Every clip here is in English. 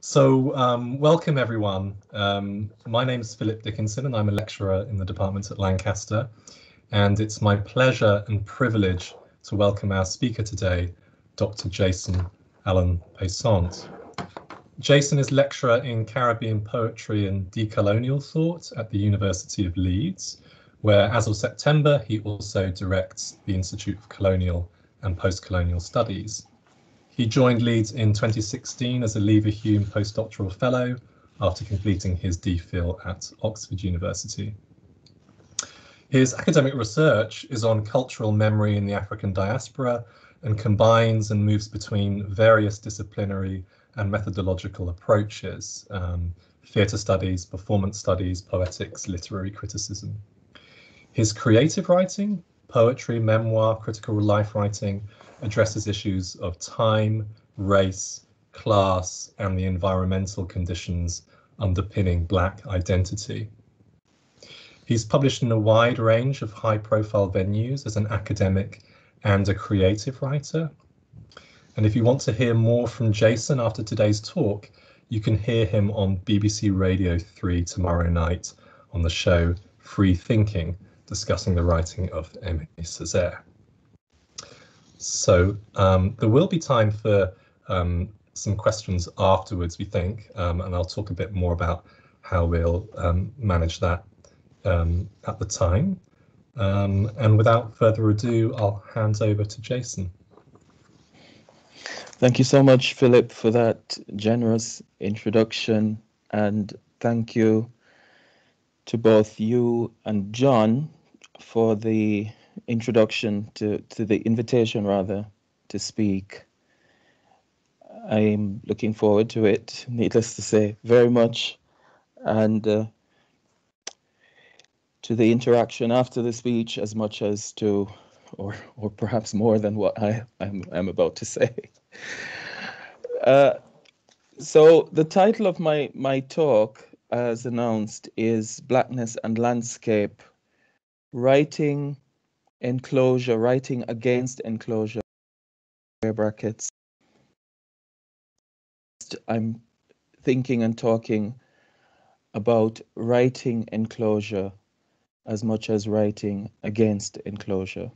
So welcome everyone. My name's Philip Dickinson and I'm a lecturer in the department at Lancaster, and it's my pleasure and privilege to welcome our speaker today, Dr. Jason Allen-Paisant. Jason is lecturer in Caribbean poetry and decolonial thought at the University of Leeds, where as of September he also directs the Institute of Colonial and Postcolonial Studies. He joined Leeds in 2016 as a Leverhulme postdoctoral fellow after completing his DPhil at Oxford University. His academic research is on cultural memory in the African diaspora and combines and moves between various disciplinary and methodological approaches, theatre studies, performance studies, poetics, literary criticism. His creative writing, poetry, memoir, critical life writing, addresses issues of time, race, class, and the environmental conditions underpinning Black identity. He's published in a wide range of high-profile venues as an academic and a creative writer. And if you want to hear more from Jason after today's talk, you can hear him on BBC Radio 3 tomorrow night on the show Free Thinking, discussing the writing of Aimé Césaire. So there will be time for some questions afterwards, we think, and I'll talk a bit more about how we'll manage that at the time. And without further ado, I'll hand over to Jason. Thank you so much, Philip, for that generous introduction, and thank you to both you and John for the introduction to the invitation, rather, to speak. I'm looking forward to it, needless to say, very much, and to the interaction after the speech as much as to, or perhaps more than what I'm about to say. So the title of my talk, as announced, is Blackness and Landscape, Writing Enclosure, Writing Against Enclosure, brackets. I'm thinking and talking about writing enclosure as much as writing against enclosure.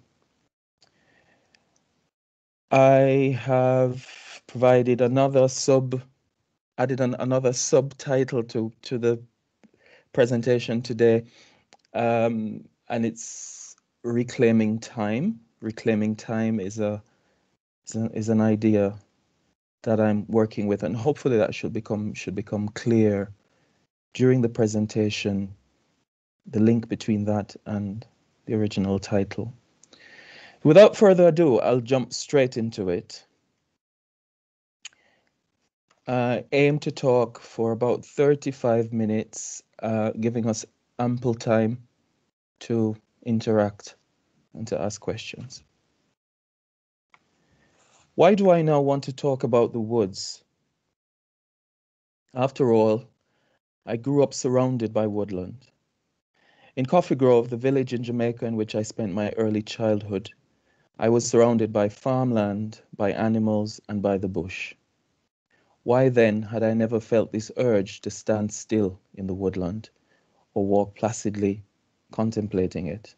I have provided another subtitle to the presentation today, and it's reclaiming time. Reclaiming time is an idea that I'm working with, and hopefully that should become clear during the presentation, the link between that and the original title. Without further ado, I'll jump straight into it. I aim to talk for about 35 minutes, giving us ample time to interact and to ask questions. Why do I now want to talk about the woods? After all, I grew up surrounded by woodland. In Coffee Grove, the village in Jamaica in which I spent my early childhood, I was surrounded by farmland, by animals, and by the bush. Why then had I never felt this urge to stand still in the woodland or walk placidly contemplating it?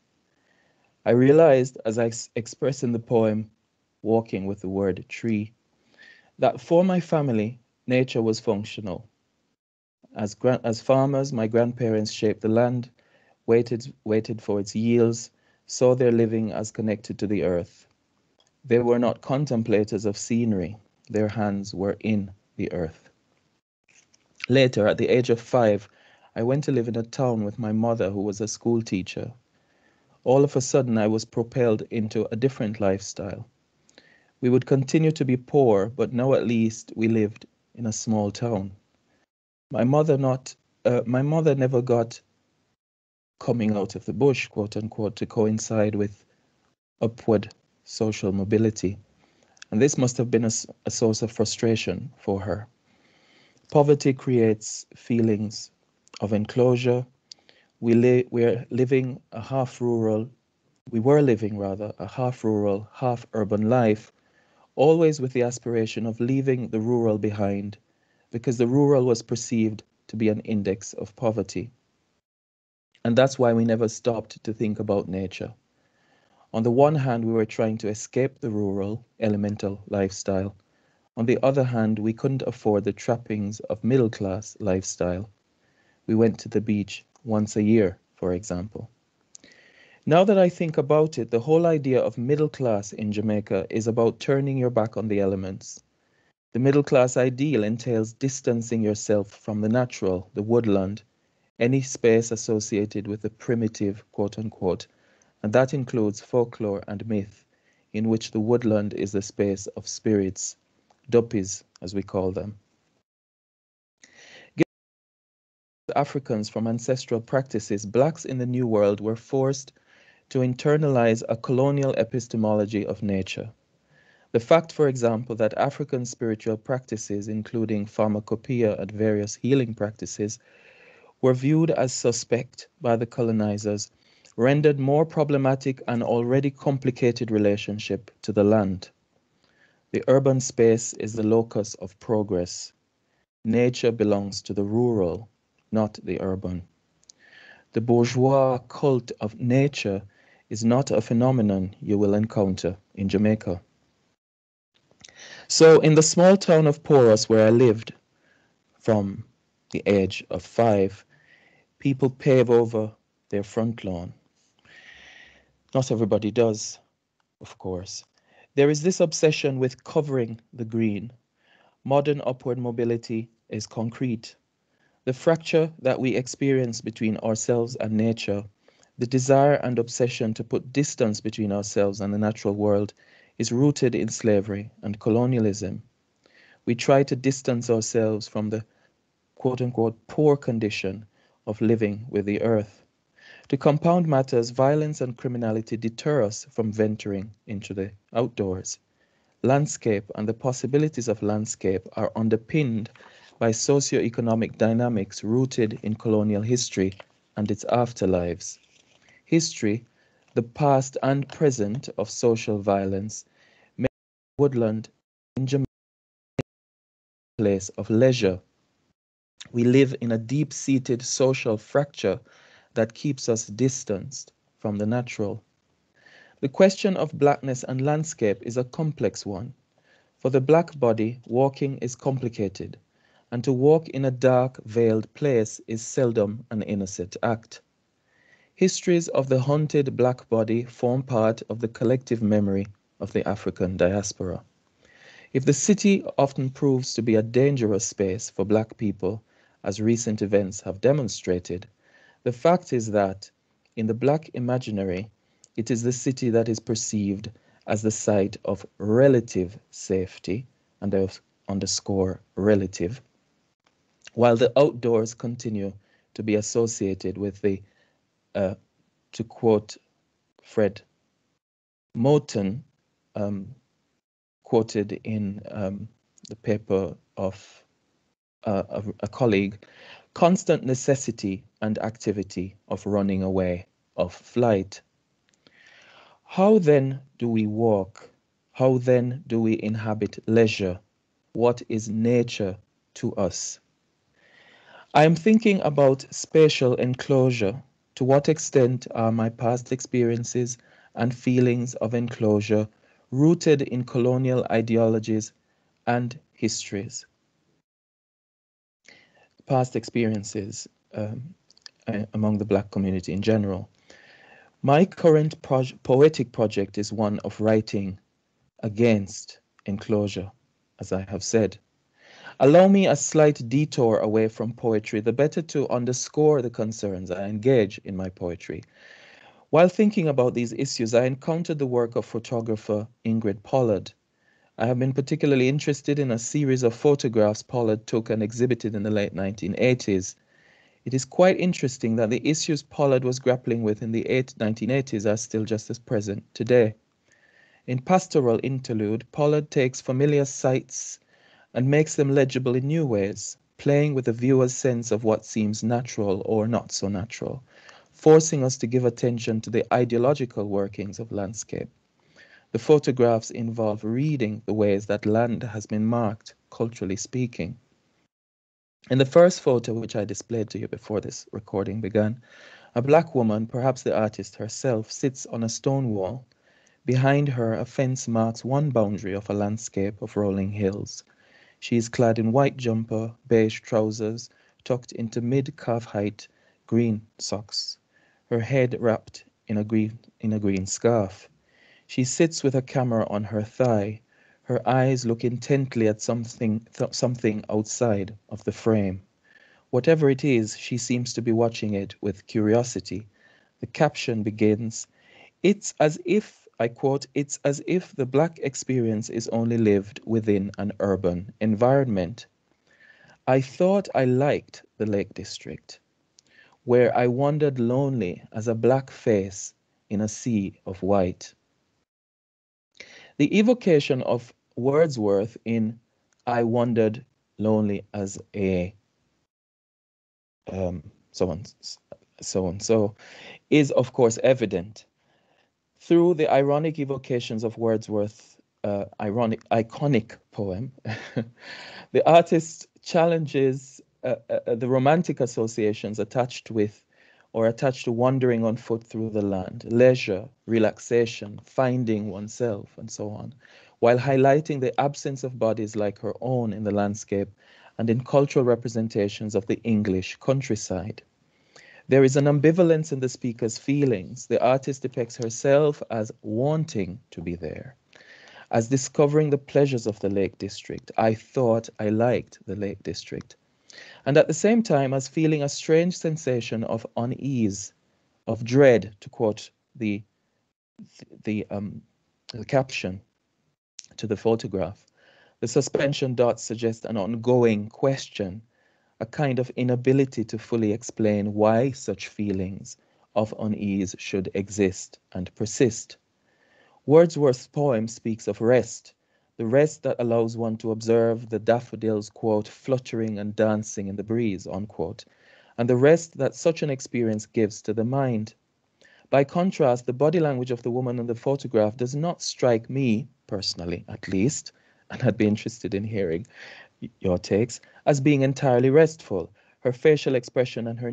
I realized, as I express in the poem, Walking with the Word Tree, that for my family, nature was functional. As farmers, my grandparents shaped the land, waited for its yields, saw their living as connected to the earth. They were not contemplators of scenery. Their hands were in the earth. Later, at the age of 5, I went to live in a town with my mother, who was a school teacher. All of a sudden, I was propelled into a different lifestyle. We would continue to be poor, but now at least we lived in a small town. My mother never got coming out of the bush, quote unquote, to coincide with upward social mobility. And this must have been a source of frustration for her. Poverty creates feelings of enclosure. We were living a half rural, half urban life, always with the aspiration of leaving the rural behind because the rural was perceived to be an index of poverty. And that's why we never stopped to think about nature. On the one hand, we were trying to escape the rural, elemental lifestyle. On the other hand, we couldn't afford the trappings of middle-class lifestyle. We went to the beach once a year, for example. Now that I think about it, the whole idea of middle class in Jamaica is about turning your back on the elements. The middle class ideal entails distancing yourself from the natural, the woodland, any space associated with the primitive, quote unquote, and that includes folklore and myth, in which the woodland is the space of spirits, dopis, as we call them. Africans from ancestral practices, blacks in the New World were forced to internalize a colonial epistemology of nature. The fact, for example, that African spiritual practices, including pharmacopoeia and various healing practices, were viewed as suspect by the colonizers, rendered more problematic an already complicated relationship to the land. The urban space is the locus of progress. Nature belongs to the rural, not the urban. The bourgeois cult of nature is not a phenomenon you will encounter in Jamaica. So in the small town of Porus, where I lived from the age of 5, people pave over their front lawn. Not everybody does, of course. There is this obsession with covering the green. Modern upward mobility is concrete. The fracture that we experience between ourselves and nature, the desire and obsession to put distance between ourselves and the natural world, is rooted in slavery and colonialism. We try to distance ourselves from the quote-unquote poor condition of living with the earth. To compound matters, violence and criminality deter us from venturing into the outdoors. Landscape and the possibilities of landscape are underpinned by socioeconomic dynamics rooted in colonial history and its afterlives. History, the past and present of social violence, makes woodland in Jamaica a place of leisure. We live in a deep-seated social fracture that keeps us distanced from the natural. The question of blackness and landscape is a complex one. For the black body, walking is complicated, and to walk in a dark, veiled place is seldom an innocent act. Histories of the haunted black body form part of the collective memory of the African diaspora. If the city often proves to be a dangerous space for black people, as recent events have demonstrated, the fact is that, in the black imaginary, it is the city that is perceived as the site of relative safety, and I underscore relative, while the outdoors continue to be associated with the, to quote Fred Moten, quoted in the paper of a colleague, constant necessity and activity of running away, of flight. How then do we walk? How then do we inhabit leisure? What is nature to us? I am thinking about spatial enclosure. To what extent are my past experiences and feelings of enclosure rooted in colonial ideologies and histories? Past experiences among the Black community in general. My current poetic project is one of writing against enclosure, as I have said. Allow me a slight detour away from poetry, the better to underscore the concerns I engage in my poetry. While thinking about these issues, I encountered the work of photographer Ingrid Pollard. I have been particularly interested in a series of photographs Pollard took and exhibited in the late 1980s. It is quite interesting that the issues Pollard was grappling with in the 1980s are still just as present today. In Pastoral Interlude, Pollard takes familiar sights and makes them legible in new ways, playing with the viewer's sense of what seems natural or not so natural, forcing us to give attention to the ideological workings of landscape. The photographs involve reading the ways that land has been marked, culturally speaking. In the first photo, which I displayed to you before this recording began, a black woman, perhaps the artist herself, sits on a stone wall. Behind her, a fence marks one boundary of a landscape of rolling hills. She is clad in white jumper, beige trousers, tucked into mid-calf height green socks, her head wrapped in a green scarf. She sits with a camera on her thigh, her eyes look intently at something outside of the frame. Whatever it is, she seems to be watching it with curiosity. The caption begins, "It's as if," I quote, "it's as if the black experience is only lived within an urban environment. I thought I liked the Lake District, where I wandered lonely as a black face in a sea of white." The evocation of Wordsworth in "I wandered lonely as a so-and-so is, of course, evident. Through the ironic evocations of Wordsworth's iconic poem, the artist challenges the romantic associations attached with or attached to wandering on foot through the land, leisure, relaxation, finding oneself, and so on, while highlighting the absence of bodies like her own in the landscape and in cultural representations of the English countryside. There is an ambivalence in the speaker's feelings. The artist depicts herself as wanting to be there, as discovering the pleasures of the Lake District. I thought I liked the Lake District. And at the same time as feeling a strange sensation of unease, of dread, to quote the caption to the photograph. The suspension dots suggest an ongoing question, a kind of inability to fully explain why such feelings of unease should exist and persist. Wordsworth's poem speaks of rest, the rest that allows one to observe the daffodils, quote, fluttering and dancing in the breeze, unquote, and the rest that such an experience gives to the mind. By contrast, the body language of the woman in the photograph does not strike me, personally at least, and I'd be interested in hearing your takes, as being entirely restful. Her facial expression and her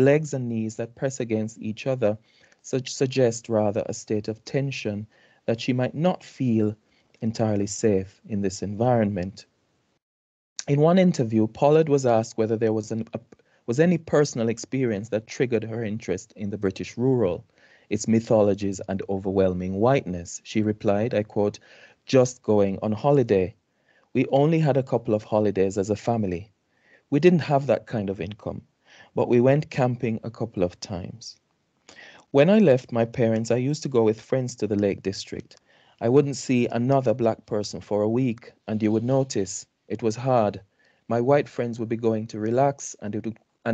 legs and knees that press against each other suggest rather a state of tension that she might not feel entirely safe in this environment. In one interview, Pollard was asked whether there was any personal experience that triggered her interest in the British rural, its mythologies and overwhelming whiteness. She replied, I quote, "Just going on holiday. We only had a couple of holidays as a family. We didn't have that kind of income, but we went camping a couple of times. When I left my parents, I used to go with friends to the Lake District. I wouldn't see another black person for a week, and you would notice it was hard. My white friends would be going to relax, and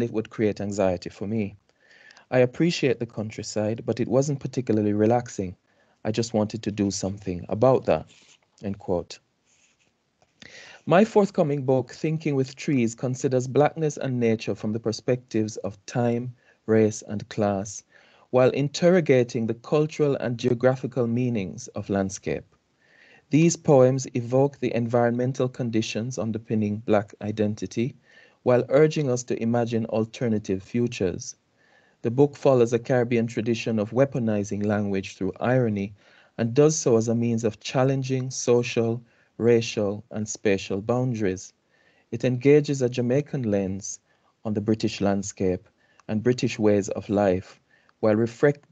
it would create anxiety for me. I appreciate the countryside, but it wasn't particularly relaxing. I just wanted to do something about that," end quote. My forthcoming book, Thinking with Trees, considers blackness and nature from the perspectives of time, race, and class, while interrogating the cultural and geographical meanings of landscape. These poems evoke the environmental conditions underpinning black identity, while urging us to imagine alternative futures. The book follows a Caribbean tradition of weaponizing language through irony, and does so as a means of challenging social, racial and spatial boundaries. It engages a Jamaican lens on the British landscape and British ways of life, while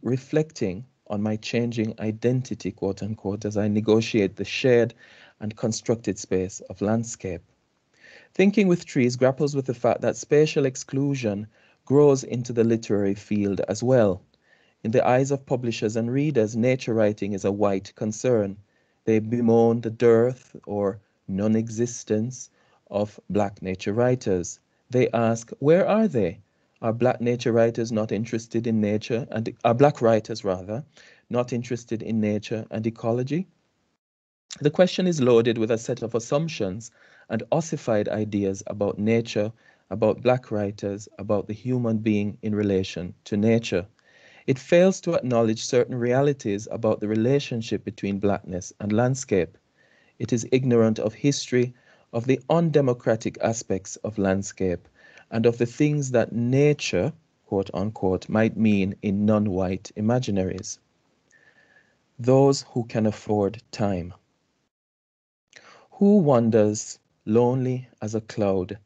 reflecting on my changing identity, quote unquote, as I negotiate the shared and constructed space of landscape. Thinking with Trees grapples with the fact that spatial exclusion grows into the literary field as well. In the eyes of publishers and readers, nature writing is a white concern. They bemoan the dearth or non-existence of black nature writers. They ask, where are they? Are black nature writers not interested in nature and are black writers rather not interested in nature and ecology? The question is loaded with a set of assumptions and ossified ideas about nature, about black writers, about the human being in relation to nature. It fails to acknowledge certain realities about the relationship between blackness and landscape. It is ignorant of history, of the undemocratic aspects of landscape and of the things that nature, quote unquote, might mean in non-white imaginaries. Those who can afford time. Who wanders lonely as a cloud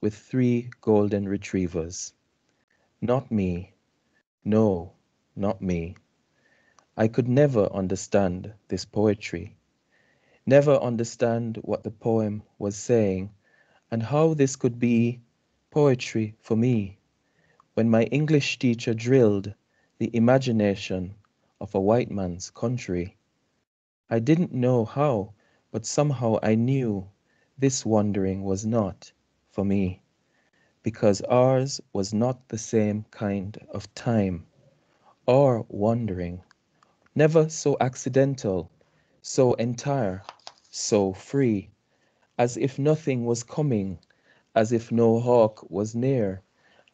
with three golden retrievers? Not me. No, not me. I could never understand this poetry, never understand what the poem was saying and how this could be poetry for me when my English teacher drilled the imagination of a white man's country. I didn't know how, but somehow I knew this wandering was not for me, because ours was not the same kind of time or wandering, never so accidental, so entire, so free, as if nothing was coming, as if no hawk was near,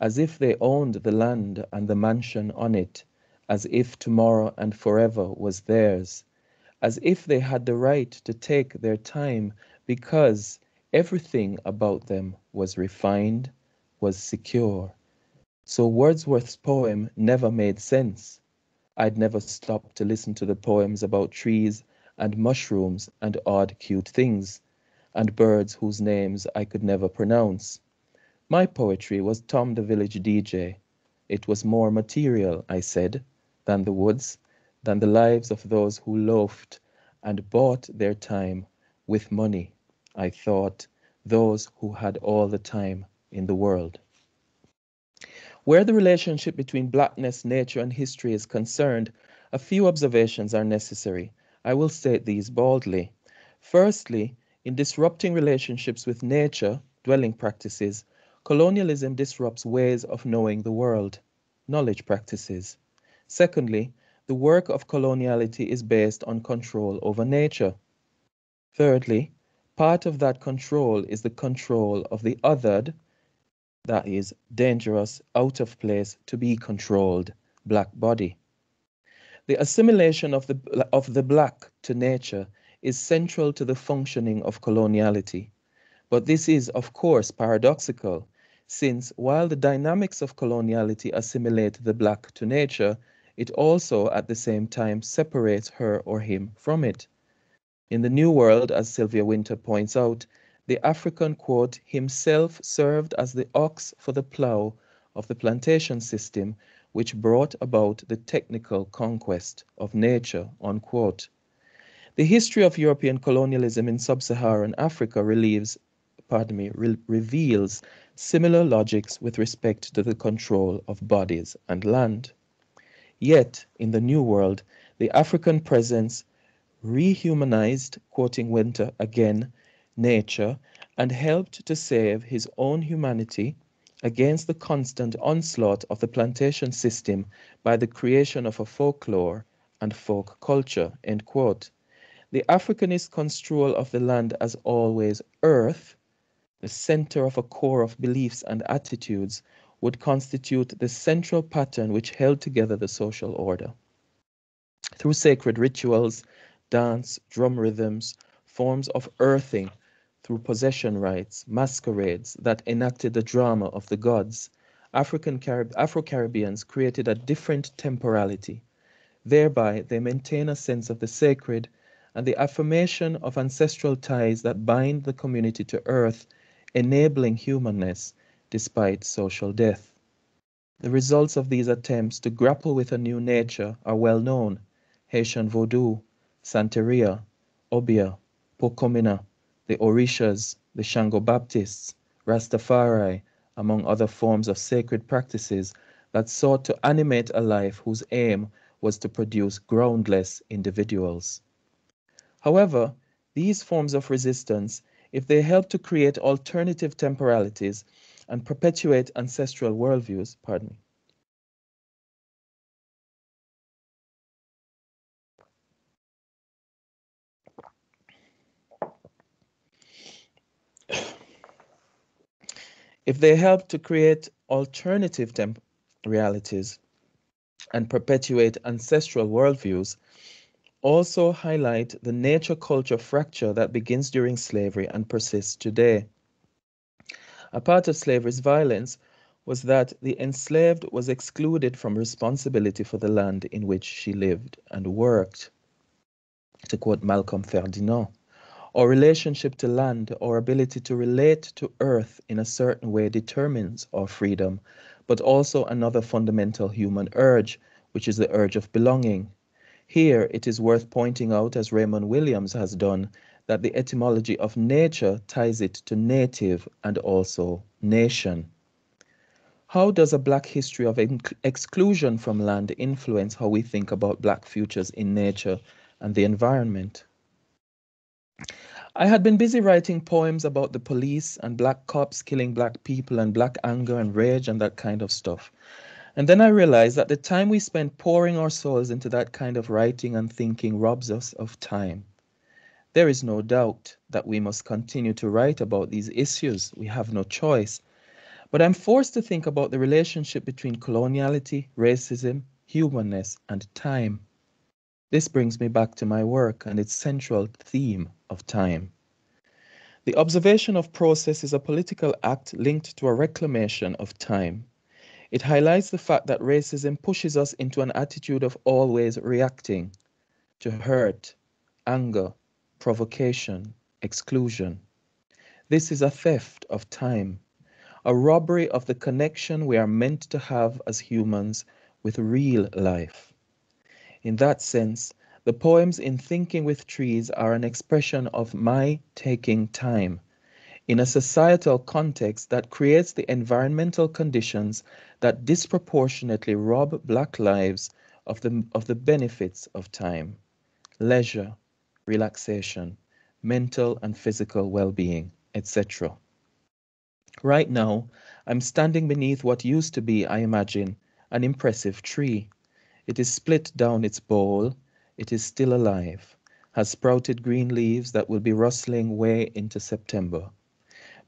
as if they owned the land and the mansion on it, as if tomorrow and forever was theirs, as if they had the right to take their time because everything about them was refined, was secure. So Wordsworth's poem never made sense. I'd never stopped to listen to the poems about trees and mushrooms and odd cute things and birds whose names I could never pronounce. My poetry was Tom the Village DJ. It was more material, I said, than the woods, than the lives of those who loafed and bought their time with money, I thought, those who had all the time in the world. Where the relationship between blackness, nature, and history is concerned, a few observations are necessary. I will state these baldly. Firstly, in disrupting relationships with nature, dwelling practices, colonialism disrupts ways of knowing the world, knowledge practices. Secondly, the work of coloniality is based on control over nature. Thirdly, part of that control is the control of the othered, that is, dangerous, out of place, to be controlled, black body. The assimilation of the black to nature is central to the functioning of coloniality. But this is, of course, paradoxical, since while the dynamics of coloniality assimilate the black to nature, it also at the same time separates her or him from it. In the New World, as Sylvia Wynter points out, the African, quote, himself served as the ox for the plough of the plantation system, which brought about the technical conquest of nature, unquote. The history of European colonialism in sub-Saharan Africa reveals similar logics with respect to the control of bodies and land. Yet, in the New World, the African presence rehumanized, quoting Wynter again, nature, and helped to save his own humanity against the constant onslaught of the plantation system by the creation of a folklore and folk culture, end quote. The Africanist construal of the land as always earth, the center of a core of beliefs and attitudes, would constitute the central pattern which held together the social order. Through sacred rituals, dance, drum rhythms, forms of earthing, through possession rites, masquerades that enacted the drama of the gods, Afro-Caribbeans created a different temporality. Thereby, they maintain a sense of the sacred and the affirmation of ancestral ties that bind the community to earth, enabling humanness despite social death. The results of these attempts to grapple with a new nature are well known. Haitian Vodou, Santeria, Obia, Pokomina, the Orishas, the Shango Baptists, Rastafari, among other forms of sacred practices that sought to animate a life whose aim was to produce groundless individuals. However, these forms of resistance, if they help to create alternative temporalities and perpetuate ancestral worldviews, If they help to create alternative temporalities and perpetuate ancestral worldviews, also highlight the nature-culture fracture that begins during slavery and persists today. A part of slavery's violence was that the enslaved was excluded from responsibility for the land in which she lived and worked. To quote Malcolm Ferdinand, our relationship to land, our ability to relate to earth in a certain way determines our freedom, but also another fundamental human urge, which is the urge of belonging. Here, it is worth pointing out, as Raymond Williams has done, that the etymology of nature ties it to native and also nation. How does a Black history of exclusion from land influence how we think about Black futures in nature and the environment? I had been busy writing poems about the police and Black cops killing Black people and Black anger and rage and that kind of stuff. And then I realized that the time we spend pouring our souls into that kind of writing and thinking robs us of time. There is no doubt that we must continue to write about these issues. We have no choice. But I'm forced to think about the relationship between coloniality, racism, humanness, and time. This brings me back to my work and its central theme of time. The observation of process is a political act linked to a reclamation of time. It highlights the fact that racism pushes us into an attitude of always reacting to hurt, anger, provocation, exclusion. This is a theft of time, a robbery of the connection we are meant to have as humans with real life. In that sense, the poems in Thinking with Trees are an expression of my taking time in a societal context that creates the environmental conditions that disproportionately rob Black lives of the benefits of time, leisure, relaxation, mental and physical well-being, etc. Right now, I'm standing beneath what used to be, I imagine, an impressive tree. It is split down its bole. It is still alive, has sprouted green leaves that will be rustling way into September.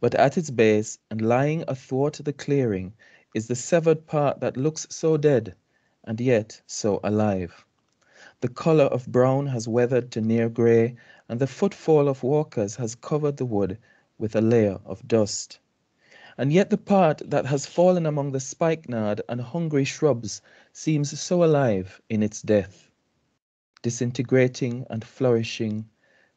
But at its base and lying athwart the clearing is the severed part that looks so dead and yet so alive. The color of brown has weathered to near gray, and the footfall of walkers has covered the wood with a layer of dust. And yet the part that has fallen among the spikenard and hungry shrubs seems so alive in its death, disintegrating and flourishing,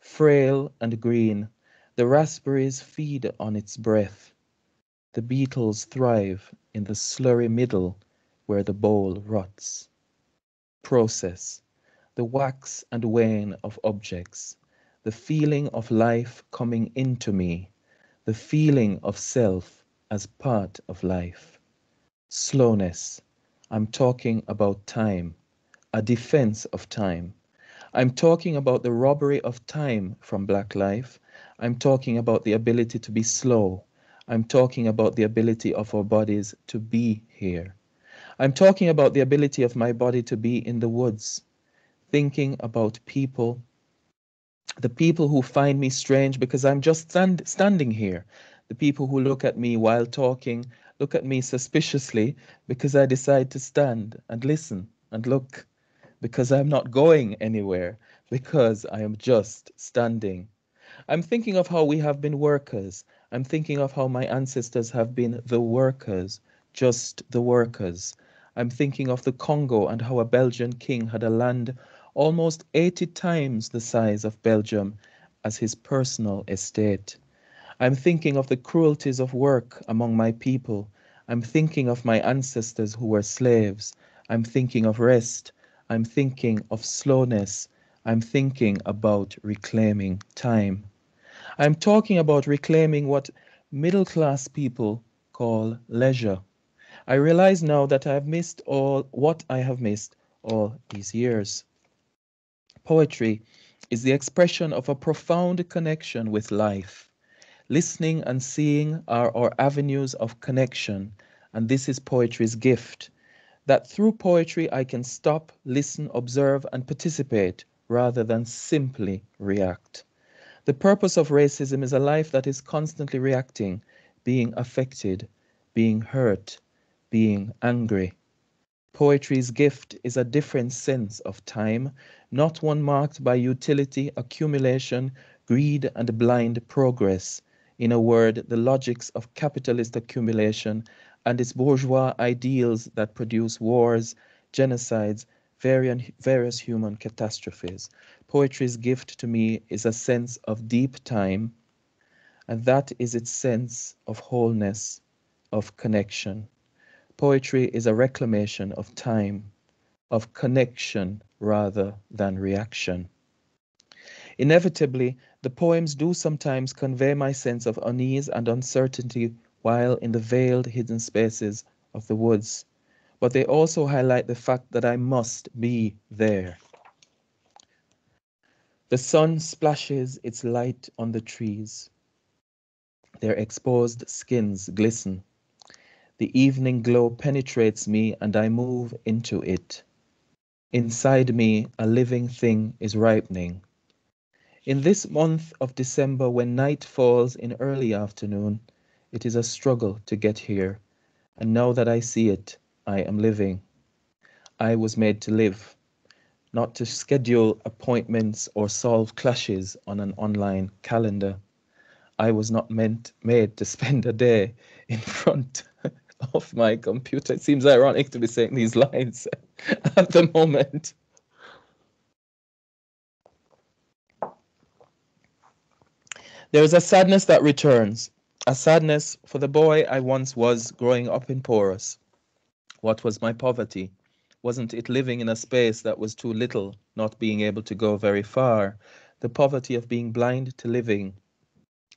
frail and green. The raspberries feed on its breath. The beetles thrive in the slurry middle where the bowl rots. Process, the wax and wane of objects, the feeling of life coming into me, the feeling of self as part of life. Slowness, I'm talking about time, a defense of time. I'm talking about the robbery of time from Black life. I'm talking about the ability to be slow. I'm talking about the ability of our bodies to be here. I'm talking about the ability of my body to be in the woods, thinking about people, the people who find me strange because I'm just standing here, the people who look at me while talking, look at me suspiciously because I decide to stand and listen and look, because I'm not going anywhere, because I am just standing. I'm thinking of how we have been workers. I'm thinking of how my ancestors have been the workers, just the workers. I'm thinking of the Congo and how a Belgian king had a land almost 80 times the size of Belgium as his personal estate. I'm thinking of the cruelties of work among my people. I'm thinking of my ancestors who were slaves. I'm thinking of rest. I'm thinking of slowness. I'm thinking about reclaiming time. I'm talking about reclaiming what middle-class people call leisure. I realize now that I have missed all what I have missed all these years. Poetry is the expression of a profound connection with life. Listening and seeing are our avenues of connection, and this is poetry's gift, that through poetry I can stop, listen, observe, and participate, rather than simply react. The purpose of racism is a life that is constantly reacting, being affected, being hurt, being angry. Poetry's gift is a different sense of time, not one marked by utility, accumulation, greed, and blind progress. In a word, the logics of capitalist accumulation and its bourgeois ideals that produce wars, genocides, various human catastrophes. Poetry's gift to me is a sense of deep time, and that is its sense of wholeness, of connection. Poetry is a reclamation of time, of connection rather than reaction. Inevitably, the poems do sometimes convey my sense of unease and uncertainty while in the veiled, hidden spaces of the woods, but they also highlight the fact that I must be there. The sun splashes its light on the trees. Their exposed skins glisten. The evening glow penetrates me and I move into it. Inside me, a living thing is ripening. In this month of December, when night falls in early afternoon, it is a struggle to get here. And now that I see it, I am living. I was made to live, not to schedule appointments or solve clashes on an online calendar. I was not made to spend a day in front of my computer. It seems ironic to be saying these lines at the moment. There is a sadness that returns, a sadness for the boy I once was growing up in Porus. What was my poverty? Wasn't it living in a space that was too little, not being able to go very far? The poverty of being blind to living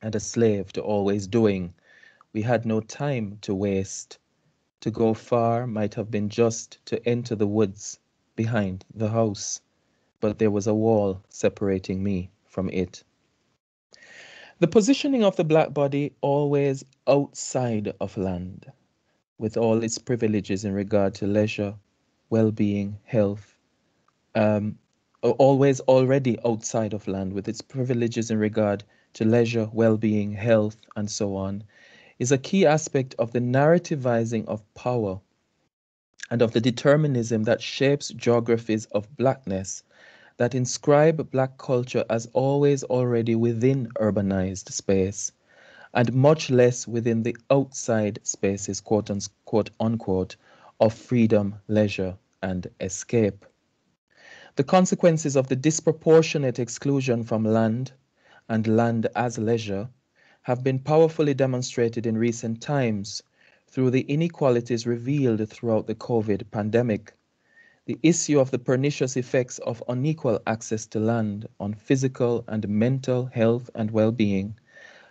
and a slave to always doing. We had no time to waste. To go far might have been just to enter the woods behind the house, but there was a wall separating me from it. The positioning of the black body always outside of land, with all its privileges in regard to leisure, well-being, health, always already outside of land, with its privileges in regard to leisure, well-being, health, and so on, is a key aspect of the narrativizing of power and of the determinism that shapes geographies of blackness, that inscribe black culture as always already within urbanized space, and much less within the outside spaces, quote unquote, of freedom, leisure, and escape. The consequences of the disproportionate exclusion from land and land as leisure have been powerfully demonstrated in recent times through the inequalities revealed throughout the COVID pandemic. The issue of the pernicious effects of unequal access to land on physical and mental health and well-being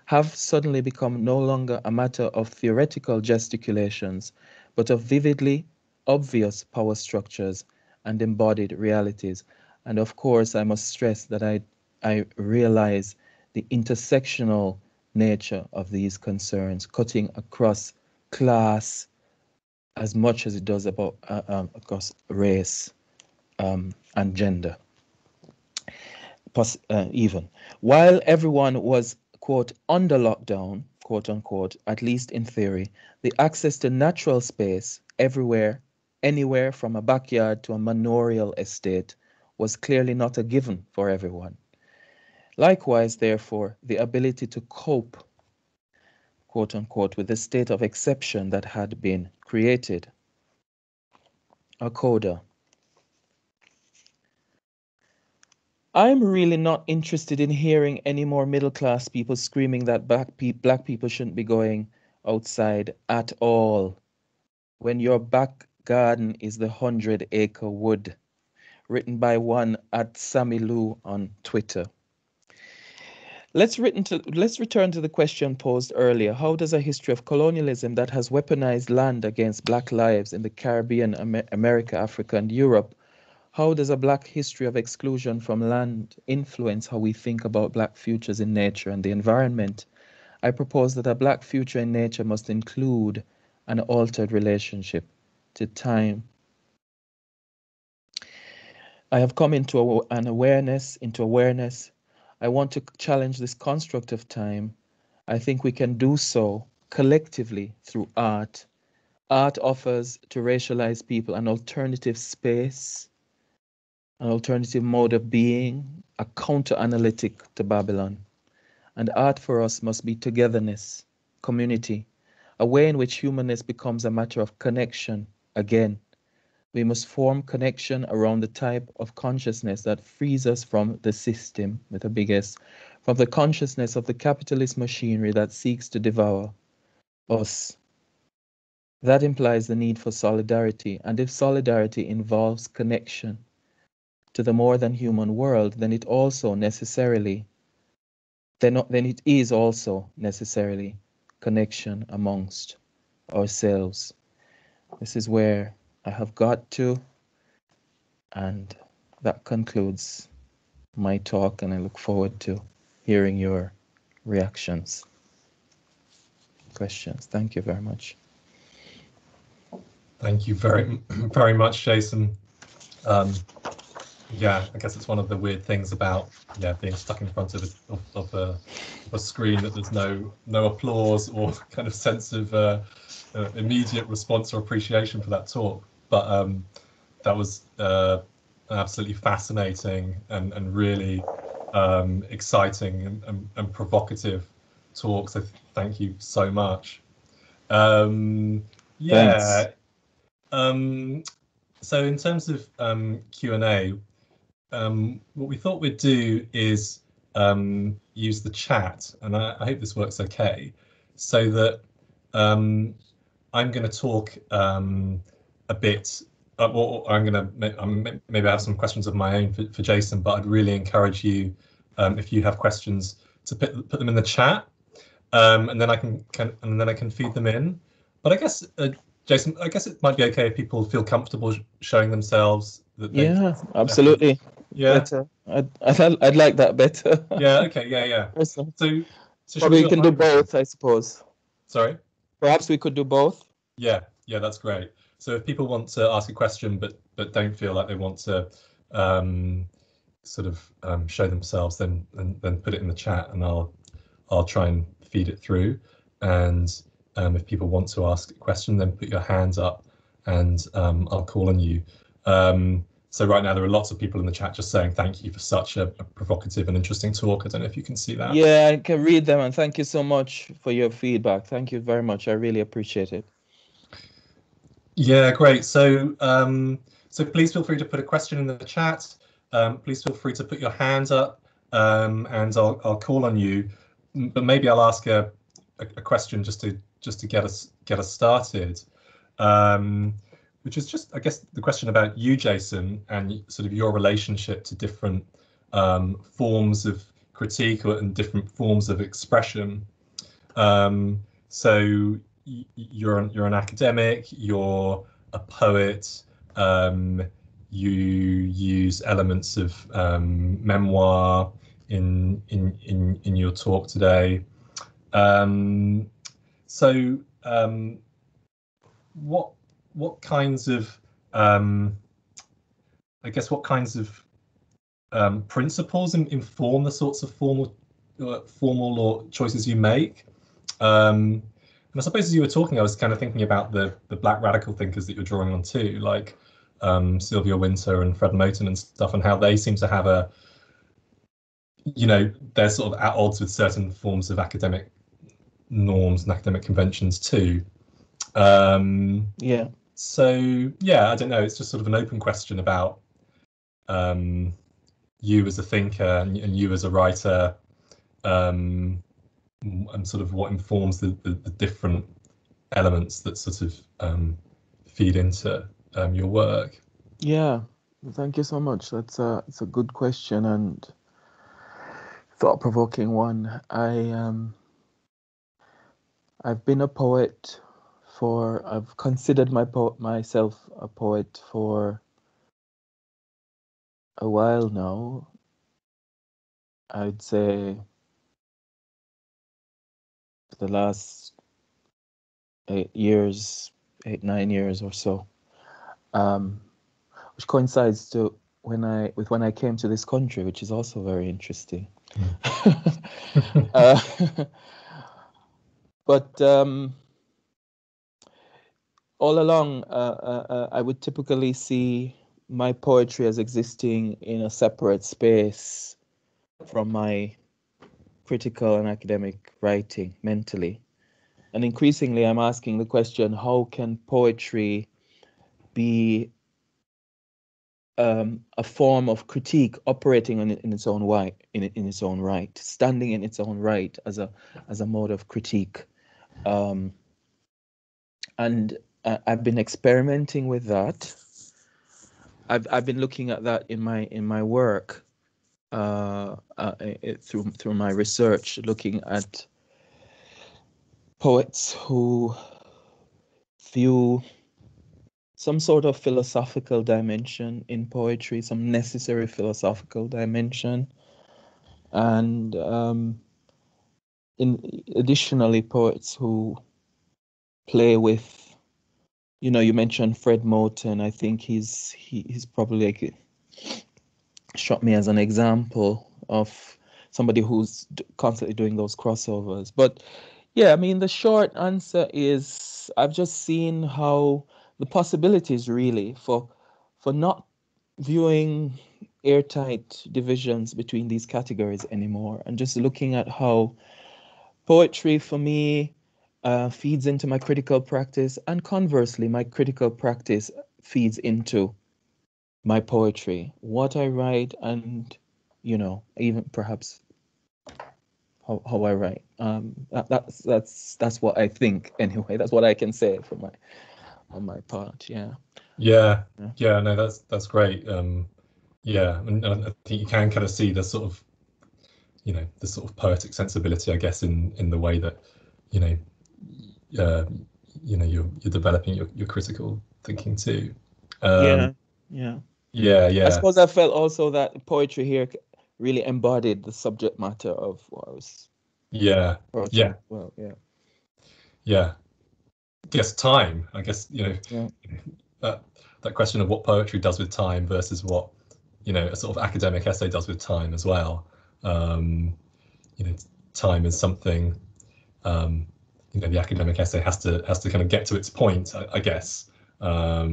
have suddenly become no longer a matter of theoretical gesticulations, but of vividly obvious power structures and embodied realities. And of course, I must stress that I realize the intersectional nature of these concerns, cutting across class as much as it does across race and gender, even. While everyone was quote, under lockdown, quote unquote, at least in theory, the access to natural space everywhere, anywhere from a backyard to a manorial estate was clearly not a given for everyone. Likewise, therefore, the ability to cope, quote unquote, with the state of exception that had been created. A coda. I'm really not interested in hearing any more middle-class people screaming that black people shouldn't be going outside at all, when your back garden is the 100-acre wood, written by one at Sammy Lou on Twitter. Let's return to the question posed earlier. How does a history of colonialism that has weaponized land against black lives in the Caribbean, America, Africa, and Europe, how does a black history of exclusion from land influence how we think about black futures in nature and the environment? I propose that a black future in nature must include an altered relationship to time. I have come into awareness. I want to challenge this construct of time. I think we can do so collectively through art, Art offers to racialized people an alternative space, an alternative mode of being, a counter-analytic to Babylon. And art for us must be togetherness, community, a way in which humanness becomes a matter of connection again. We must form connection around the type of consciousness that frees us from the system, with a big S, from the consciousness of the capitalist machinery that seeks to devour us. That implies the need for solidarity, and if solidarity involves connection to the more than human world, then it also necessarily, it is also necessarily connection amongst ourselves. This is where I have got to, and that concludes my talk, and I look forward to hearing your reactions, questions. Thank you very much. Thank you very, very much, Jason. Yeah, I guess it's one of the weird things about being stuck in front of a screen, that there's no applause or kind of sense of immediate response or appreciation for that talk. But that was absolutely fascinating and really exciting and provocative talk. So thank you so much. Yeah. So in terms of Q&A, what we thought we'd do is use the chat, and I hope this works okay, so that I'm going to talk a bit, or maybe I have some questions of my own for Jason, but I'd really encourage you, if you have questions, to put them in the chat, and then I can feed them in. But I guess, Jason, I guess it might be okay if people feel comfortable showing themselves. That they, yeah, absolutely. Yeah, I'd like that better. Yeah. Okay. Yeah. Yeah. Awesome. So probably we can do both, I suppose. Sorry. Perhaps we could do both. Yeah. Yeah. That's great. So if people want to ask a question, but don't feel like they want to show themselves, then put it in the chat, and I'll try and feed it through. And if people want to ask a question, then put your hands up, and I'll call on you. So right now there are lots of people in the chat just saying thank you for such a provocative and interesting talk. I don't know if you can see that. Yeah, I can read them, and thank you so much for your feedback. Thank you very much. I really appreciate it. Yeah, great. So so please feel free to put a question in the chat. Please feel free to put your hands up, and I'll call on you. But maybe I'll ask a question just to get us started, which is just, I guess, the question about you, Jason, and sort of your relationship to different forms of critique and different forms of expression. So you're an academic, you're a poet, you use elements of memoir in your talk today. What kinds of principles inform the sorts of formal or choices you make? And I suppose as you were talking, I was kind of thinking about the black radical thinkers that you're drawing on too, like Sylvia Wynter and Fred Moten and stuff, and how they seem to have a, you know, they're sort of at odds with certain forms of academic norms and academic conventions too. So yeah, I don't know, it's just sort of an open question about you as a thinker and you as a writer, and sort of what informs the different elements that sort of feed into your work. Yeah, thank you so much. It's a good question and thought-provoking one. I've been a poet for, I've considered myself a poet for a while now. I'd say for the last 8, 9 years or so, which coincides to when I came to this country, which is also very interesting. Mm. But all along, I would typically see my poetry as existing in a separate space from my critical and academic writing mentally. And increasingly, I'm asking the question, how can poetry be a form of critique operating in its own right, standing in its own right as a mode of critique? And I've been experimenting with that. I've been looking at that in my work, through my research, looking at poets who view some sort of philosophical dimension in poetry, some necessary philosophical dimension, and additionally poets who play with, you know, you mentioned Fred Moten. I think he's probably struck me as an example of somebody who's constantly doing those crossovers. But yeah, I mean, the short answer is I've just seen how the possibilities really for not viewing airtight divisions between these categories anymore, and just looking at how poetry for me feeds into my critical practice, and conversely, my critical practice feeds into my poetry, what I write, and, you know, even perhaps how I write. That's what I think anyway. That's what I can say for my on my part. Yeah. No, that's great. Yeah, and I think you can kind of see the sort of, you know, the sort of poetic sensibility, I guess, in the way that, you know, you're developing your critical thinking too. Yeah. I suppose I felt also that poetry here really embodied the subject matter of what I was. Guess time. I guess, you know, that question of what poetry does with time versus what, you know, a sort of academic essay does with time as well. You know, time is something. You know, the academic essay has to kind of get to its point, I guess. I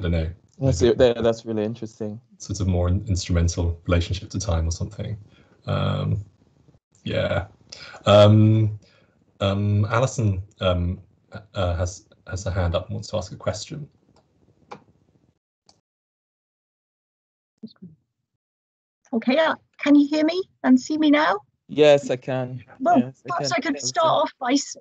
don't know. That's really interesting. Sort of more instrumental relationship to time or something. Alison has her hand up and wants to ask a question. Okay, can you hear me and see me now? Yes, I can. Well, yes, perhaps I can start off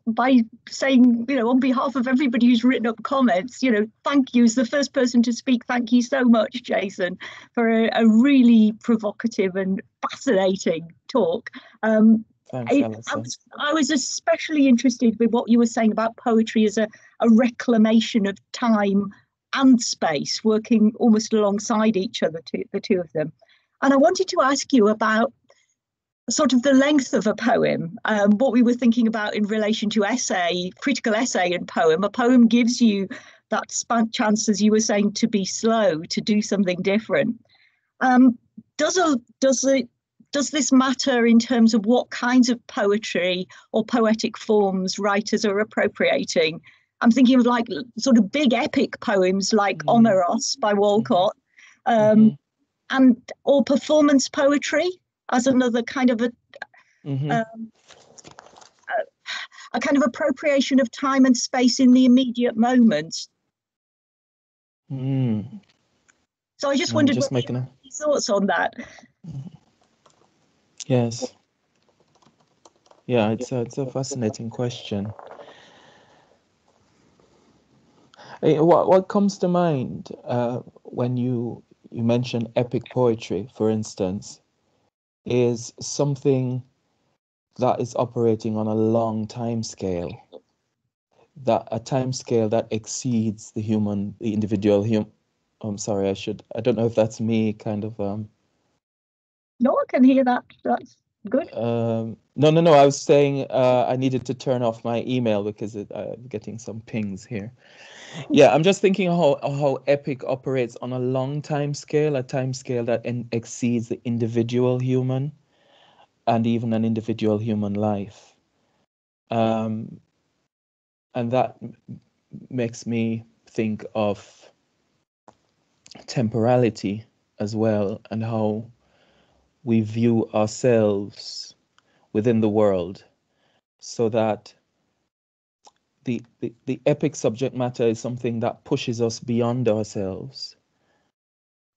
by saying, you know, on behalf of everybody who's written up comments, you know, thank you. As the first person to speak, thank you so much, Jason, for a really provocative and fascinating talk. Thanks, I was especially interested with what you were saying about poetry as a reclamation of time and space, working almost alongside each other, the two of them. And I wanted to ask you about sort of the length of a poem, what we were thinking about in relation to essay, critical essay and poem. A poem gives you that chance, as you were saying, to be slow, to do something different. Does this matter in terms of what kinds of poetry or poetic forms writers are appropriating? I'm thinking of like sort of big epic poems like Omeros by Walcott, and or performance poetry as another kind of a kind of appropriation of time and space in the immediate moment. So I just wondered what your thoughts on that. Yes. Yeah, it's a fascinating question. What comes to mind when you mention epic poetry, for instance, is something that is operating on a long time scale, that a time scale that exceeds the individual human. I'm sorry, I don't know if that's me kind of. No, I can hear that. That's good. No. I was saying I needed to turn off my email because I'm getting some pings here. Yeah, I'm just thinking how epic operates on a long time scale, a time scale that exceeds the individual human and even an individual human life. And that makes me think of temporality as well, and how we view ourselves within the world, so that the epic subject matter is something that pushes us beyond ourselves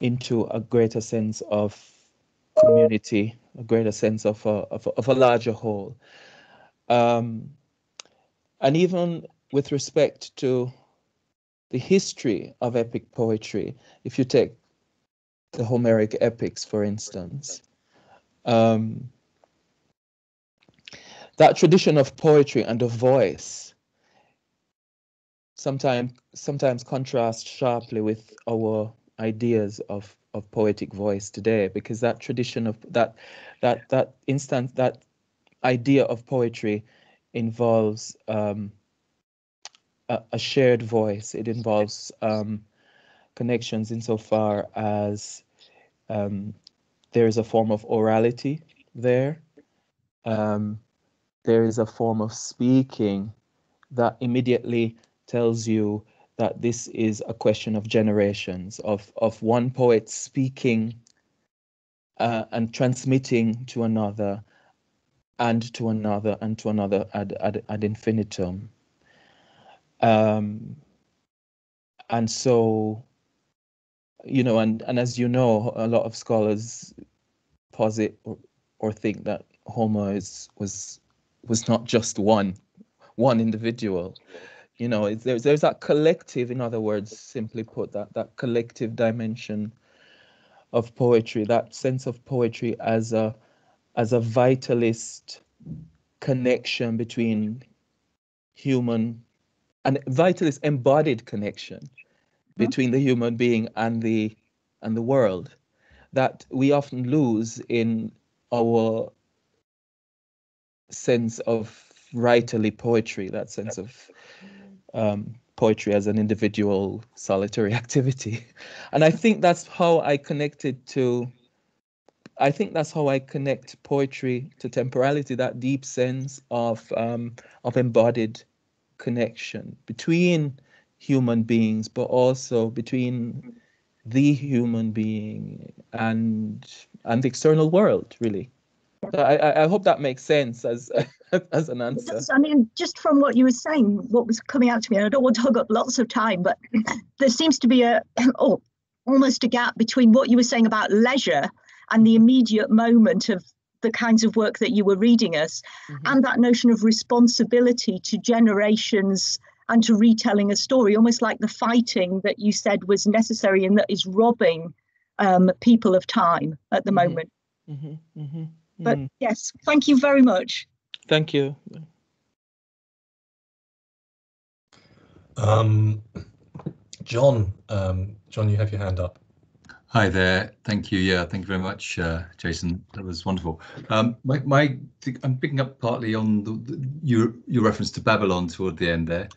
into a greater sense of community, a greater sense of a larger whole. And even with respect to the history of epic poetry, if you take the Homeric epics, for instance, that tradition of poetry and of voice sometimes contrasts sharply with our ideas of poetic voice today, because that tradition of that idea of poetry involves a shared voice. It involves connections insofar as there is a form of orality there. There is a form of speaking that immediately tells you that this is a question of generations, of one poet speaking and transmitting to another and to another and to another ad infinitum. And so, you know, and as you know, a lot of scholars posit or think that Homer was not just one individual. You know, there's that collective, in other words, simply put, that collective dimension of poetry, that sense of poetry as a vitalist connection between human, and vitalist embodied connection between the human being and the world, that we often lose in our sense of writerly poetry, that sense of poetry as an individual solitary activity. And I think that's how I connected to, I think that's how I connect poetry to temporality, that deep sense of embodied connection between human beings, but also between the human being and the external world, really. So I hope that makes sense as an answer. I mean, just from what you were saying, what was coming out to me, and I don't want to hog up lots of time, but there seems to be almost a gap between what you were saying about leisure and the immediate moment of the kinds of work that you were reading us, and that notion of responsibility to generations and to retelling a story, almost like the fighting that you said was necessary and that is robbing people of time at the moment. Mm-hmm. Mm-hmm. But yes, thank you very much. Thank you. John, you have your hand up. Hi there. Thank you. Yeah, thank you very much, Jason. That was wonderful. I'm picking up partly on your reference to Babylon toward the end there,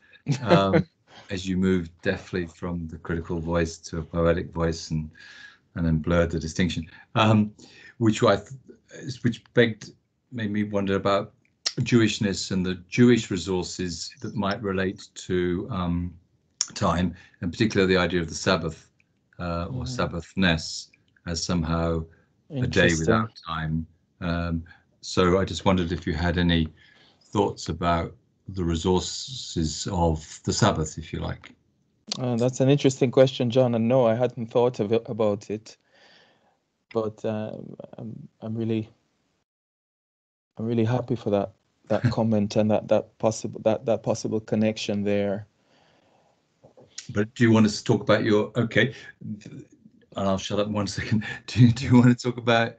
as you moved deftly from the critical voice to a poetic voice, and then blurred the distinction, which made me wonder about Jewishness and the Jewish resources that might relate to time, and particularly the idea of the Sabbath. Or Sabbathness as somehow a day without time. So I just wondered if you had any thoughts about the resources of the Sabbath, if you like. That's an interesting question, John. And no, I hadn't thought about it, but I'm really happy for that comment and that possible connection there. But do you want us to talk about I'll shut up 1 second. Do you want to talk about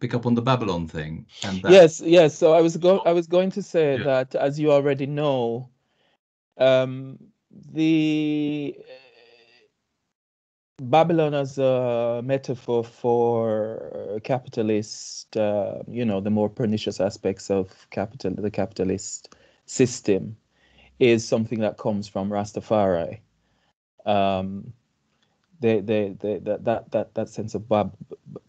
pick up on the Babylon thing? And that? Yes. So I was going to say that, as you already know, the Babylon as a metaphor for capitalist, the more pernicious aspects of the capitalist system, is something that comes from Rastafari. That sense of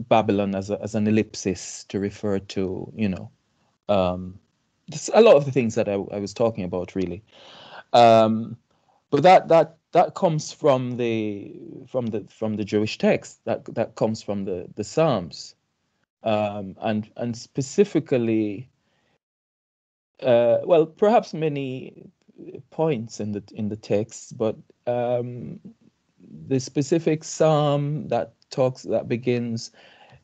Babylon as an ellipsis to refer to, a lot of the things that I was talking about, really. But that comes from the Jewish text. That comes from the Psalms, and specifically, well, perhaps many points in the text, but the specific psalm that begins,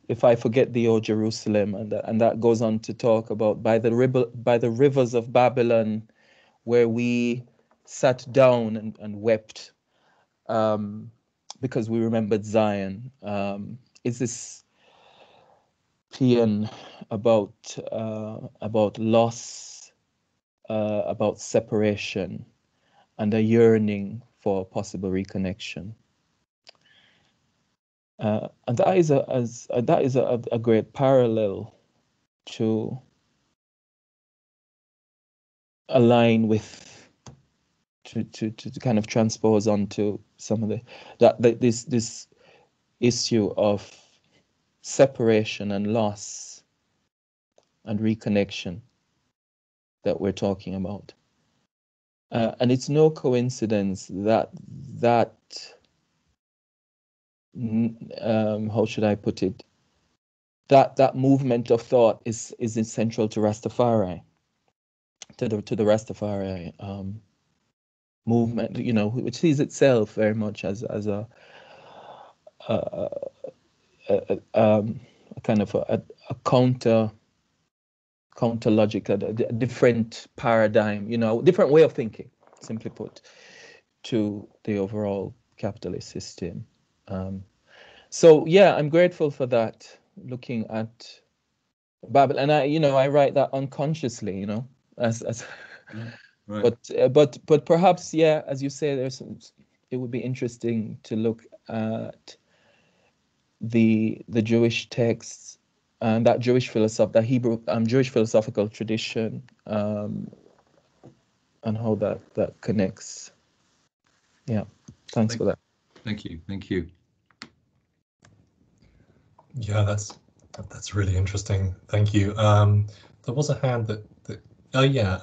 "If I forget thee, O Jerusalem," and that goes on to talk about by the rivers of Babylon, where we sat down and wept because we remembered Zion. Is this paean about loss, about separation, and a yearning for possible reconnection? And that is a great parallel to align with, to kind of transpose onto some of this issue of separation and loss and reconnection that we're talking about. And it's no coincidence that how should I put it? That movement of thought is central to Rastafari, to the Rastafari movement, you know, which sees itself very much as a kind of a counter logic, a different paradigm, you know, different way of thinking, simply put, to the overall capitalist system. So yeah, I'm grateful for that. Looking at Babylon, and I write that unconsciously, you know, as yeah, right. But perhaps, yeah, as you say, it would be interesting to look at the Jewish texts and that Jewish philosophical tradition, and how that connects. Yeah, thanks for that. Thank you. Yeah, that's really interesting. Thank you. There was a hand that oh yeah,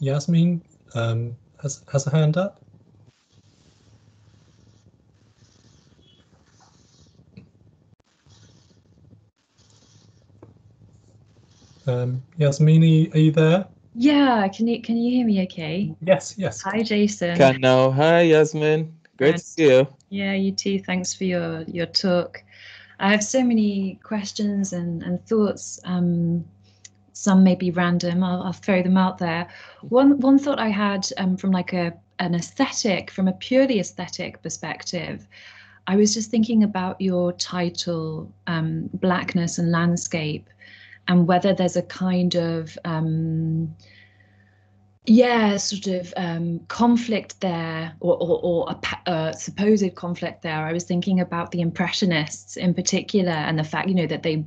Yasmin has a hand up. Yasmin, are you there? Yeah, can you hear me okay? Yes. Hi Jason. Can now. Hi Yasmin. Great to see you. Yeah, you too. Thanks for your talk. I have so many questions and thoughts. Some may be random. I'll throw them out there. One thought I had from like an aesthetic, from a purely aesthetic perspective, I was just thinking about your title, Blackness and Landscape, and whether there's a kind of conflict there, or a supposed conflict there. I was thinking about the Impressionists in particular, and the fact, you know, that they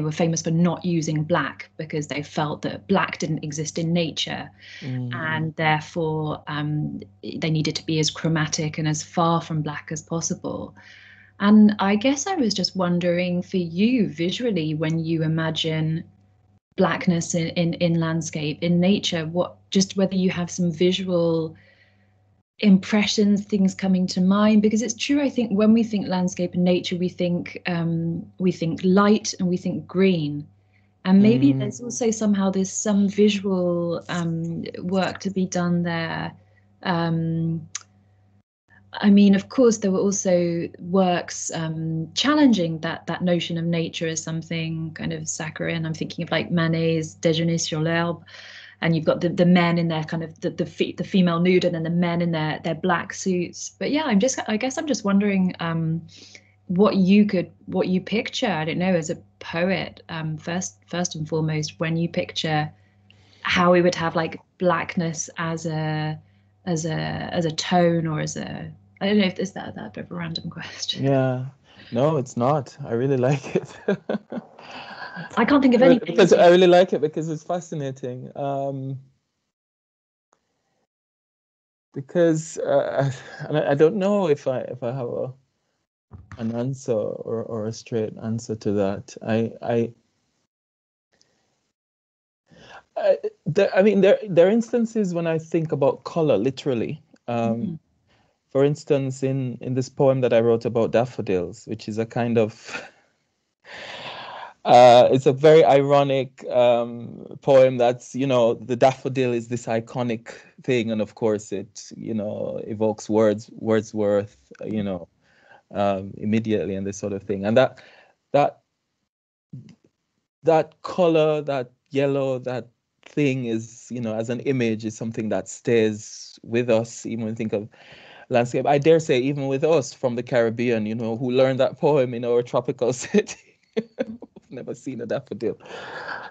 were famous for not using black because they felt that black didn't exist in nature, and therefore they needed to be as chromatic and as far from black as possible. And I guess I was just wondering, for you visually, when you imagine blackness in landscape, in nature, whether you have some visual impressions, things coming to mind, because it's true, I think when we think landscape and nature, we think light and we think green, and maybe there's also somehow there's some visual work to be done there. I mean, of course, there were also works challenging that notion of nature as something kind of saccharine. I'm thinking of like Manet's Déjeuner sur l'herbe, and you've got the men in their kind of the female nude, and then the men in their black suits. But yeah, I guess I'm just wondering what you picture. I don't know, as a poet, first and foremost, when you picture how we would have like blackness as a tone, or as a, I don't know if it's that bit of a random question. Yeah, no, it's not. I really like it. I can't think of anything. I really like it because it's fascinating. Because I don't know if I have an answer or a straight answer to that. I there are instances when I think about color, literally. For instance, in this poem that I wrote about daffodils, which is a kind of, it's a very ironic poem that's, you know, the daffodil is this iconic thing. And of course it, you know, evokes Wordsworth, you know, immediately and this sort of thing. And that color, that yellow, that thing is, you know, as an image is something that stays with us, even when we think of landscape. I dare say even with us from the Caribbean, you know, who learned that poem in our tropical city. We've never seen a daffodil.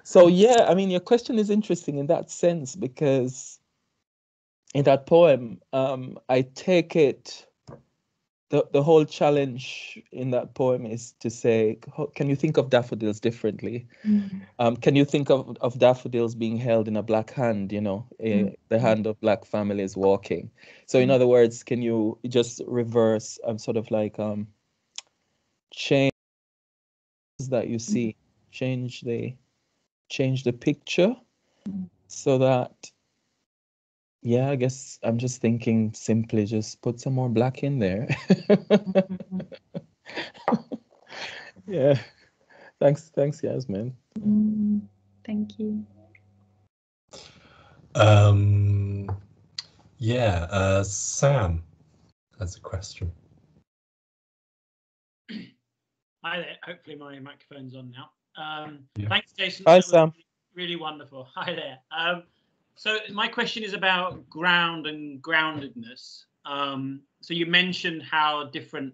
So, yeah, I mean, your question is interesting in that sense, because in that poem, I take it, the whole challenge in that poem is to say, can you think of daffodils differently? Mm-hmm. Can you think of daffodils being held in a black hand, you know, the hand of black families walking? So in other words, can you just reverse sort of like change that you see, change the picture so that, yeah, I guess I'm just thinking simply just put some more black in there. Yeah. Thanks, Yasmin. Thank you. Sam has a question. Hi there. Hopefully my microphone's on now. Thanks, Jason. Hi, Sam. Really wonderful. Hi there. So my question is about ground and groundedness. So you mentioned how different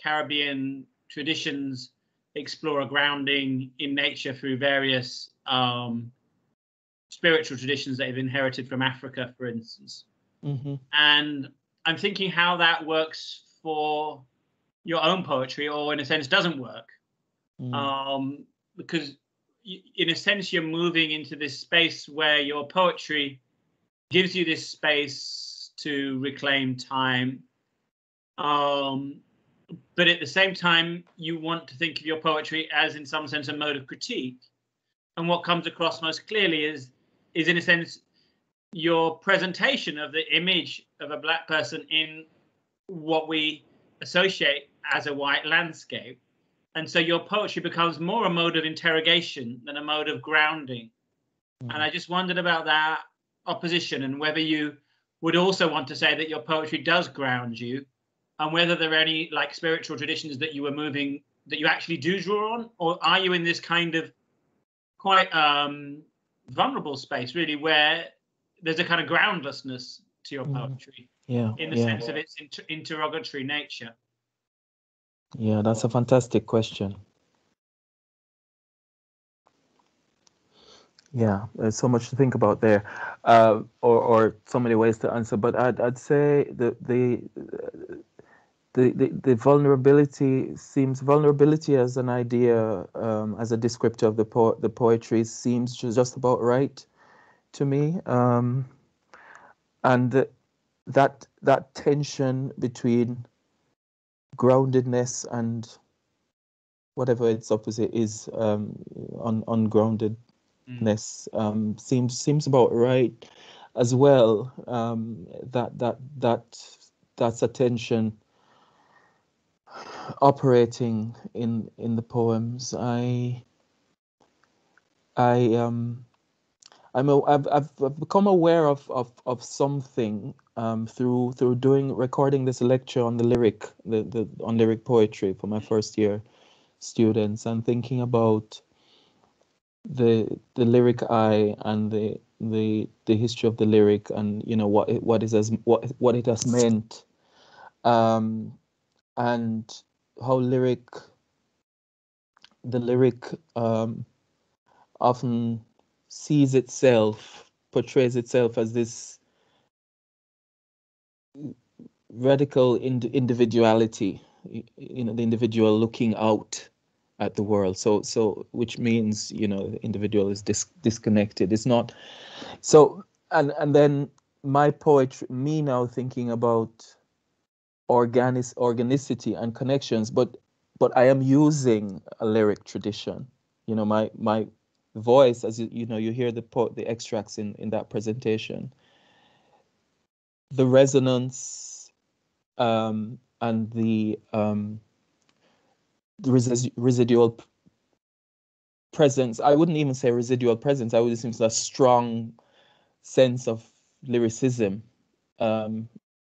Caribbean traditions explore a grounding in nature through various spiritual traditions that have inherited from Africa, for instance. Mm-hmm. And I'm thinking how that works for your own poetry, or in a sense doesn't work. Because in a sense, you're moving into this space where your poetry gives you this space to reclaim time. But at the same time, you want to think of your poetry as, in some sense, a mode of critique. And what comes across most clearly is in a sense, your presentation of the image of a black person in what we associate as a white landscape. And so your poetry becomes more a mode of interrogation than a mode of grounding. And I just wondered about that opposition and whether you would also want to say that your poetry does ground you, and whether there are any like spiritual traditions that you were moving, that you actually do draw on, or are you in this kind of quite vulnerable space really where there's a kind of groundlessness to your poetry in the sense of its interrogatory nature? Yeah, that's a fantastic question. Yeah, there's so much to think about there, or so many ways to answer. But I'd say the vulnerability as an idea, as a descriptor of the poetry, seems just about right to me, and that tension between groundedness and whatever its opposite is, ungroundedness, seems about right as well. That's a tension operating in the poems. I've become aware of something through recording this lecture on lyric poetry for my first year students, and thinking about the lyric eye and the history of the lyric, and you know what it has meant, and how the lyric often portrays itself as this radical individuality, you know, the individual looking out at the world, so which means, you know, the individual is disconnected. It's not so, and then my poetry, me now thinking about organicity and connections, but I am using a lyric tradition, you know, my voice, as you hear the extracts in that presentation. The resonance and the residual presence. I wouldn't even say residual presence. I would assume it's a strong sense of lyricism,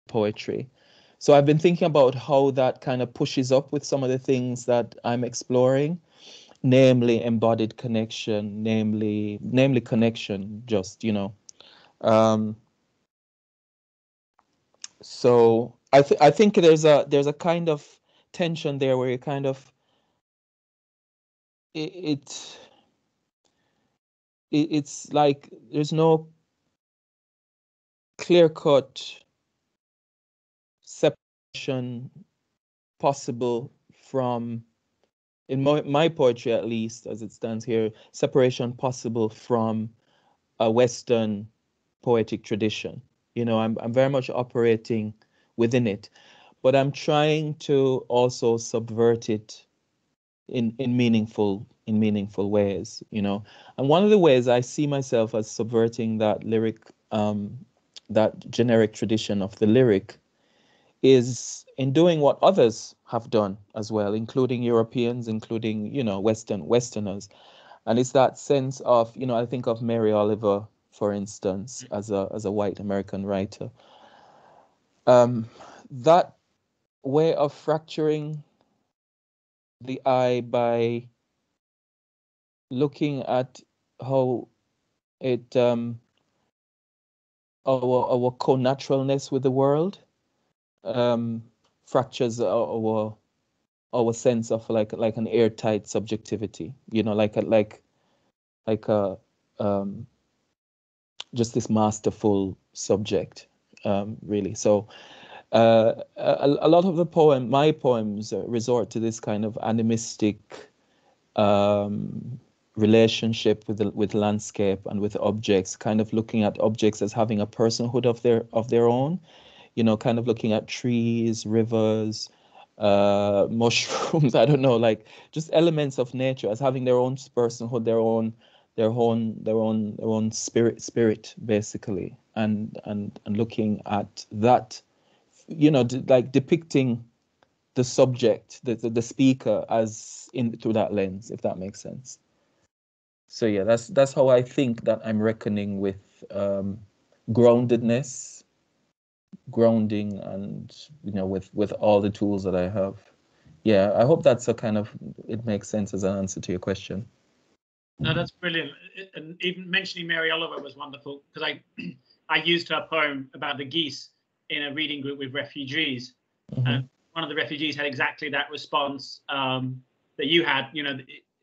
poetry. So I've been thinking about how that kind of pushes up with some of the things that I'm exploring, namely embodied connection, namely connection, So I think there's a kind of tension there where you kind of it's like there's no clear-cut separation possible from, in my poetry at least, as it stands here, separation possible from a Western poetic tradition. I'm very much operating within it, but I'm trying to also subvert it in meaningful ways, And one of the ways I see myself as subverting that lyric, that generic tradition of the lyric, is in doing what others have done as well, including Europeans, including, Westerners. And it's that sense of, I think of Mary Oliver, for instance, as a white American writer. That way of fracturing the eye by looking at how it, our co-naturalness with the world, fractures our sense of like an airtight subjectivity, just this masterful subject, really. So a lot of my poems resort to this kind of animistic relationship with landscape and with objects, kind of looking at objects as having a personhood of their own, kind of looking at trees, rivers, mushrooms, I don't know, like just elements of nature as having their own personhood, their own spirit basically, and looking at that, like depicting the subject, the speaker as in through that lens, if that makes sense. So yeah, that's how I think that I'm reckoning with grounding, and with all the tools that I have. Yeah, I hope that's it makes sense as an answer to your question. No, that's brilliant. And even mentioning Mary Oliver was wonderful, because I used her poem about the geese in a reading group with refugees. Mm-hmm. And one of the refugees had exactly that response that you had.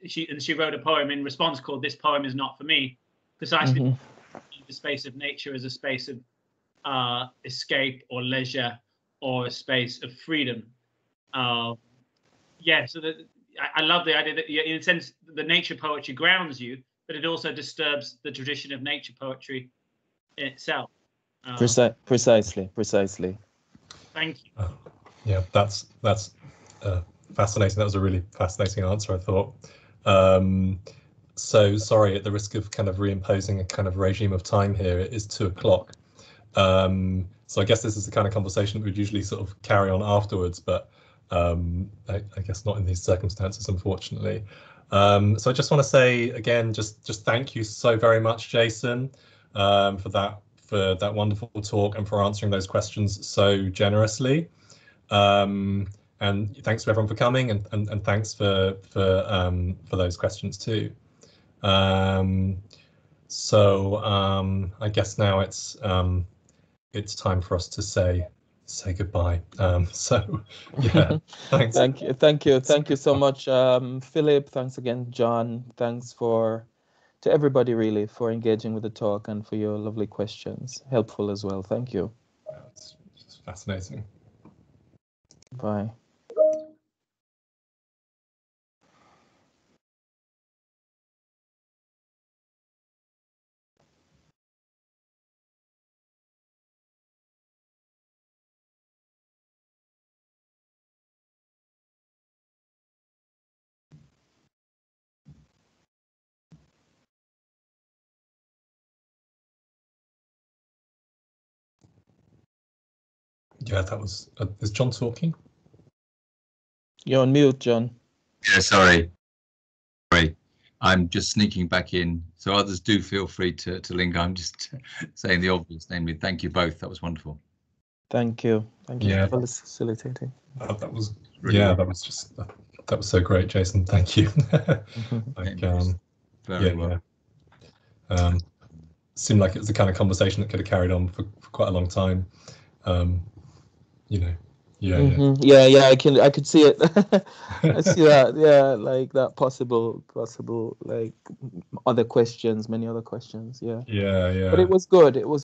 She wrote a poem in response called "This Poem Is Not For Me," precisely mm-hmm. the space of nature as a space of escape or leisure or a space of freedom. I love the idea that, in a sense, the nature poetry grounds you, but it also disturbs the tradition of nature poetry in itself. Precisely. Thank you. Yeah, that's fascinating. That was a really fascinating answer, I thought. So sorry, at the risk of kind of reimposing a kind of regime of time here, it is 2 o'clock. So I guess this is the kind of conversation that we'd usually sort of carry on afterwards, but I guess not in these circumstances, unfortunately. So I just want to say again, just thank you so very much, Jason, for that wonderful talk and for answering those questions so generously. And thanks to everyone for coming, and thanks for those questions too. I guess now it's time for us to say goodbye. Yeah, thanks. Thank you so much, Philip. Thanks again, John. Thanks to everybody really for engaging with the talk and for your lovely questions. Helpful as well. Thank you. It's fascinating. Bye. Yeah, that was. Is John talking? You're on mute, John. Yeah, sorry. I'm just sneaking back in, so others do feel free to linger. I'm just saying the obvious, namely, thank you both. That was wonderful. Thank you for facilitating. That was so great, Jason. Thank you. Seemed like it was the kind of conversation that could have carried on for quite a long time. I could see it. I see that. Yeah, like that possible like other questions, many other questions. Yeah. But it was good. It was.